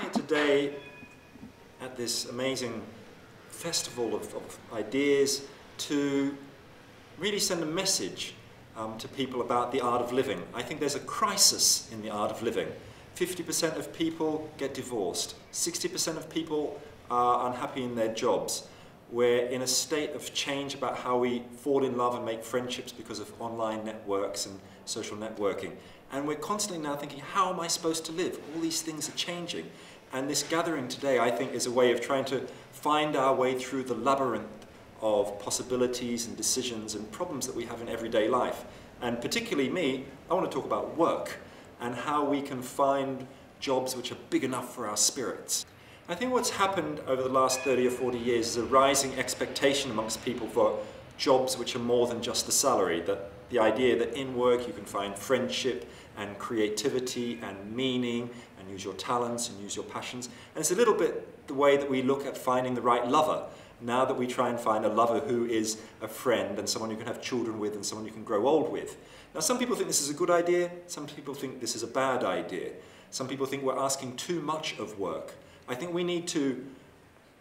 here today at this amazing festival of ideas to really send a message to people about the art of living. I think there's a crisis in the art of living. 50% of people get divorced. 60% of people are unhappy in their jobs. We're in a state of change about how we fall in love and make friendships because of online networks and social networking. And we're constantly now thinking, how am I supposed to live? All these things are changing. And this gathering today, I think, is a way of trying to find our way through the labyrinth of possibilities and decisions and problems that we have in everyday life. And particularly me, I want to talk about work and how we can find jobs which are big enough for our spirits. I think what's happened over the last 30 or 40 years is a rising expectation amongst people for jobs which are more than just the salary. That the idea that in work you can find friendship and creativity and meaning and use your talents and use your passions. And it's a little bit the way that we look at finding the right lover. Now that we try and find a lover who is a friend and someone you can have children with and someone you can grow old with. Now some people think this is a good idea, some people think this is a bad idea. Some people think we're asking too much of work. I think we need to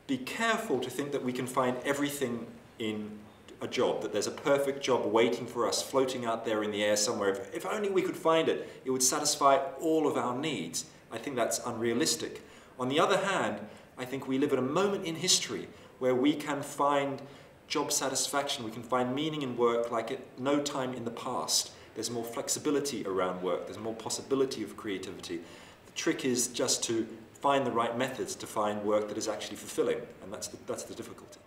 be careful to think that we can find everything in a job, that there's a perfect job waiting for us, floating out there in the air somewhere. If only we could find it, it would satisfy all of our needs. I think that's unrealistic. On the other hand, I think we live at a moment in history where we can find job satisfaction, we can find meaning in work like at no time in the past. There's more flexibility around work, there's more possibility of creativity. The trick is just to find the right methods to find work that is actually fulfilling, and that's the difficulty.